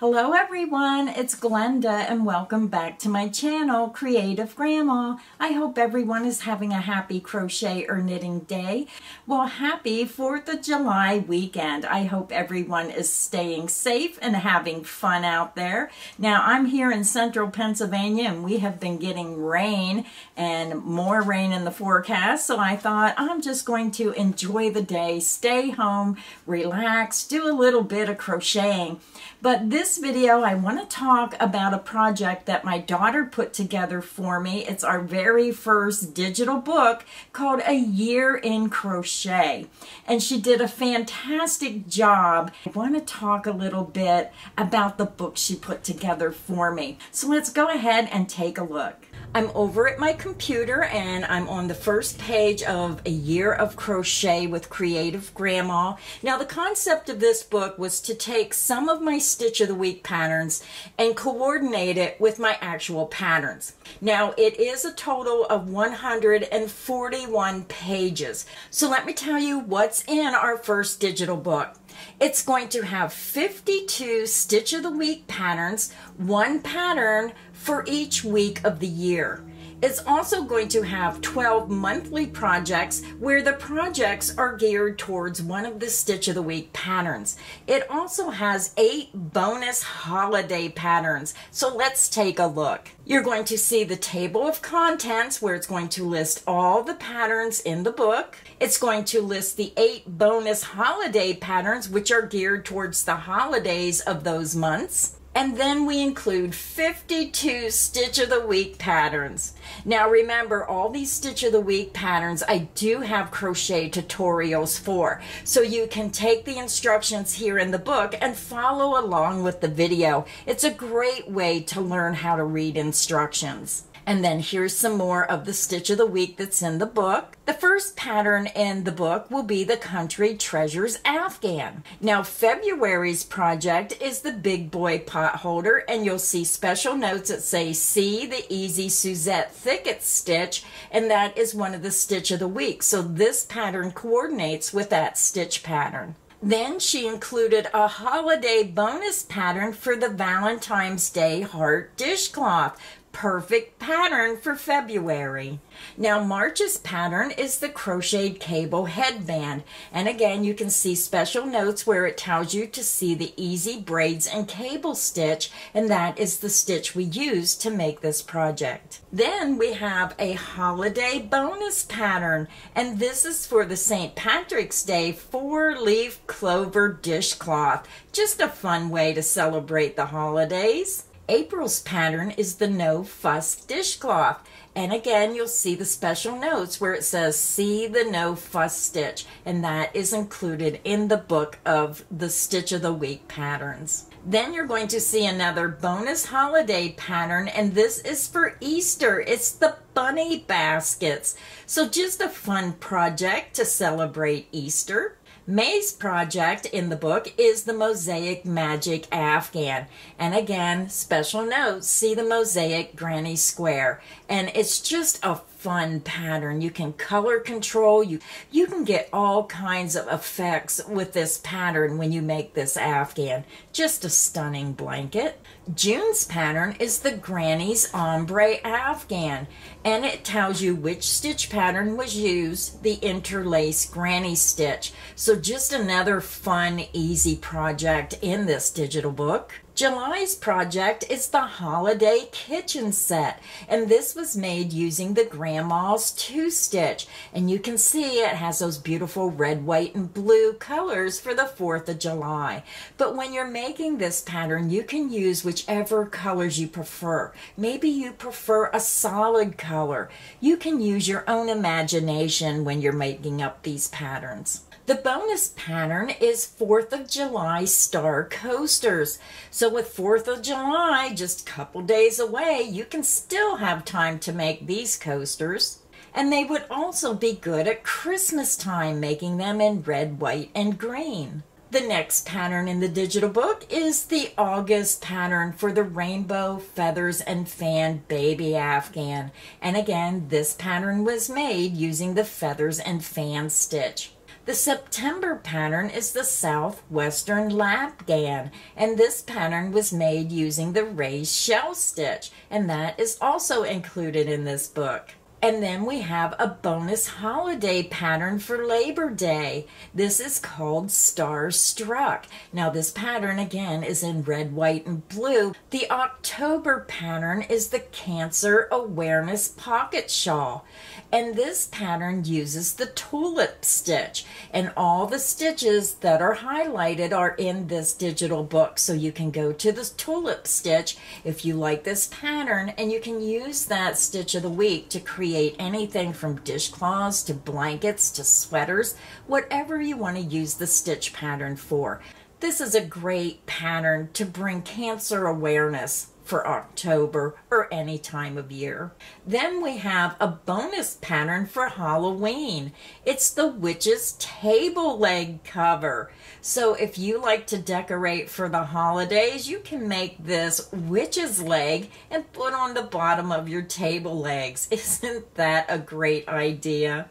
Hello everyone, it's Glenda and welcome back to my channel, Creative Grandma. I hope everyone is having a happy crochet or knitting day. Well, happy 4th of July weekend. I hope everyone is staying safe and having fun out there. Now, I'm here in central Pennsylvania and we have been getting rain and more rain in the forecast, so I thought I'm just going to enjoy the day, stay home, relax, do a little bit of crocheting. But this video, I want to talk about a project that my daughter put together for me. It's our very first digital book called A Year in Crochet, and she did a fantastic job. I want to talk a little bit about the book she put together for me. So let's go ahead and take a look. I'm over at my computer and I'm on the first page of A Year of Crochet with Creative Grandma. Now, the concept of this book was to take some of my Stitch of the Week patterns and coordinate it with my actual patterns. Now, it is a total of 141 pages. So let me tell you what's in our first digital book. It's going to have 52 Stitch of the Week patterns, one pattern for each week of the year. It's also going to have 12 monthly projects where the projects are geared towards one of the Stitch of the Week patterns. It also has 8 bonus holiday patterns. So let's take a look. You're going to see the table of contents where it's going to list all the patterns in the book. It's going to list the 8 bonus holiday patterns which are geared towards the holidays of those months. And then we include 52 Stitch of the Week patterns. Now remember, all these Stitch of the Week patterns I do have crochet tutorials for, so you can take the instructions here in the book and follow along with the video. It's a great way to learn how to read instructions. And then here's some more of the Stitch of the Week that's in the book. The first pattern in the book will be the Country Treasures Afghan. Now, February's project is the Big Boy Potholder, and you'll see special notes that say, see the Easy Suzette Thicket Stitch, and that is one of the Stitch of the Week. So this pattern coordinates with that stitch pattern. Then she included a holiday bonus pattern for the Valentine's Day Heart Dishcloth. Perfect pattern for February. Now, March's pattern is the Crochet Cabled Headband, and again you can see special notes where it tells you to see the Easy Braids and Cable Stitch, and that is the stitch we used to make this project. Then we have a holiday bonus pattern, and this is for the St. Patrick's Day 4-leaf clover dishcloth. Just a fun way to celebrate the holidays. April's pattern is the No Fuss Dishcloth, and again you'll see the special notes where it says see the No Fuss Stitch, and that is included in the book of the Stitch of the Week patterns. Then you're going to see another bonus holiday pattern, and this is for Easter. It's the bunny baskets. So just a fun project to celebrate Easter. May's project in the book is the Mosiac Magic Afghan, and again, special notes, see the Mosaic Granny Square, and it's just a fun pattern. You can color control, you can get all kinds of effects with this pattern when you make this Afghan. Just a stunning blanket. June's pattern is the Granny's Ombre Afghan, and it tells you which stitch pattern was used, the interlace granny stitch. So just another fun, easy project in this digital book. July's project is the Holiday Kitchen Set, and this was made using the Grandma's 2-stitch, and you can see it has those beautiful red, white, and blue colors for the 4th of July. But when you're making this pattern, you can use whichever colors you prefer. Maybe you prefer a solid color. You can use your own imagination when you're making up these patterns. The bonus pattern is 4th of July Star Coasters. So with 4th of July just a couple days away, you can still have time to make these coasters. And they would also be good at Christmas time, making them in red, white, and green. The next pattern in the digital book is the August pattern for the Rainbow Feathers and Fan Baby Afghan. And again, this pattern was made using the feathers and fan stitch. The September pattern is the Southwestern Afghan, and this pattern was made using the raised shell stitch, and that is also included in this book. And then we have a bonus holiday pattern for Labor Day. This is called Star Struck. Now this pattern again is in red, white, and blue. The October pattern is the Cancer Awareness Pocket Shawl. And this pattern uses the tulip stitch. And all the stitches that are highlighted are in this digital book. So you can go to the tulip stitch if you like this pattern, and you can use that stitch of the week to create anything from dishcloths to blankets to sweaters, whatever you want to use the stitch pattern for. This is a great pattern to bring cancer awareness for October or any time of year. Then we have a bonus pattern for Halloween. It's the Witch's table leg cover. So if you like to decorate for the holidays, you can make this witch's leg and put on the bottom of your table legs. Isn't that a great idea?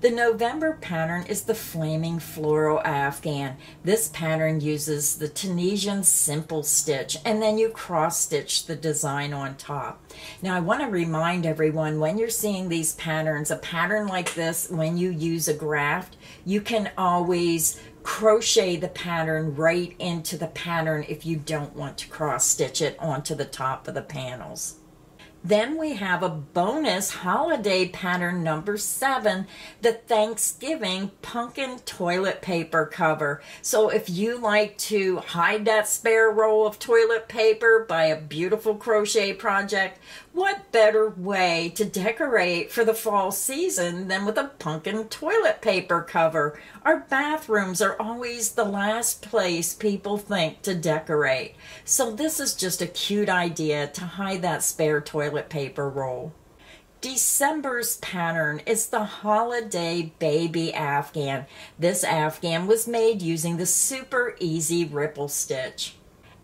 The November pattern is the Flaming Floral Afghan. This pattern uses the Tunisian simple stitch, and then you cross stitch the design on top. Now I want to remind everyone, when you're seeing these patterns, a pattern like this, when you use a graft, you can always crochet the pattern right into the pattern if you don't want to cross stitch it onto the top of the panels. Then we have a bonus holiday pattern number 7, the Thanksgiving pumpkin toilet paper cover. So if you like to hide that spare roll of toilet paper by a beautiful crochet project, what better way to decorate for the fall season than with a pumpkin toilet paper cover? Our bathrooms are always the last place people think to decorate. So this is just a cute idea to hide that spare toilet paper roll. December's pattern is the Holiday Baby Afghan. This Afghan was made using the super easy ripple stitch.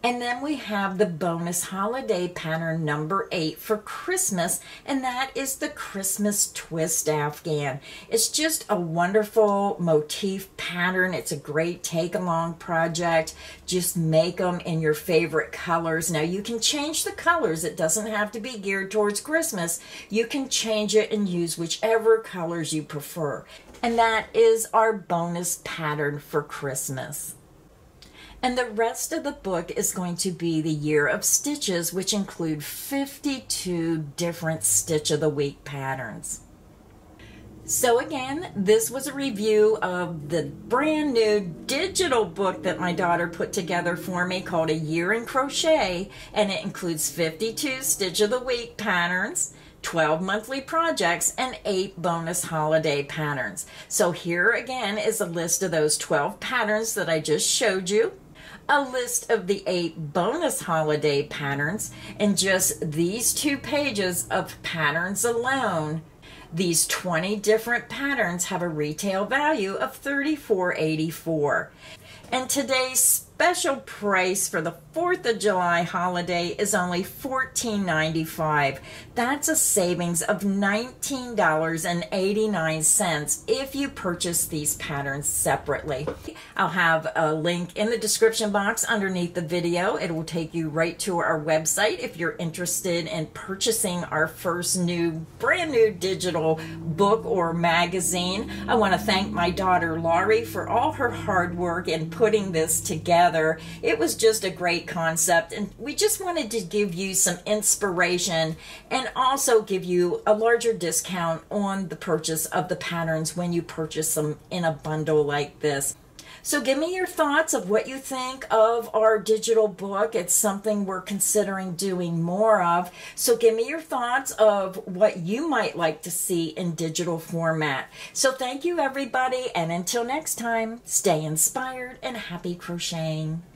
And then we have the bonus holiday pattern number 8 for Christmas, and that is the Christmas twist afghan. It's just a wonderful motif pattern. It's a great take along project. Just make them in your favorite colors. Now you can change the colors. It doesn't have to be geared towards Christmas. You can change it and use whichever colors you prefer. And that is our bonus pattern for Christmas. And the rest of the book is going to be the Year of Stitches, which include 52 different Stitch of the Week patterns. So again, this was a review of the brand new digital book that my daughter put together for me called A Year in Crochet, and it includes 52 Stitch of the Week patterns, 12 monthly projects, and 8 bonus holiday patterns. So here again is a list of those 12 patterns that I just showed you, a list of the 8 bonus holiday patterns, and just these 2 pages of patterns alone. These 20 different patterns have a retail value of $34.84. And today's special price for the 4th of July holiday is only $14.95. That's a savings of $19.89 if you purchase these patterns separately. I'll have a link in the description box underneath the video. It will take you right to our website if you're interested in purchasing our first brand new digital book or magazine. I want to thank my daughter Laurie for all her hard work in putting this together. It was just a great concept, and we just wanted to give you some inspiration and also give you a larger discount on the purchase of the patterns when you purchase them in a bundle like this. So give me your thoughts of what you think of our digital book. It's something we're considering doing more of. So give me your thoughts of what you might like to see in digital format. So thank you everybody, and until next time, stay inspired and happy crocheting.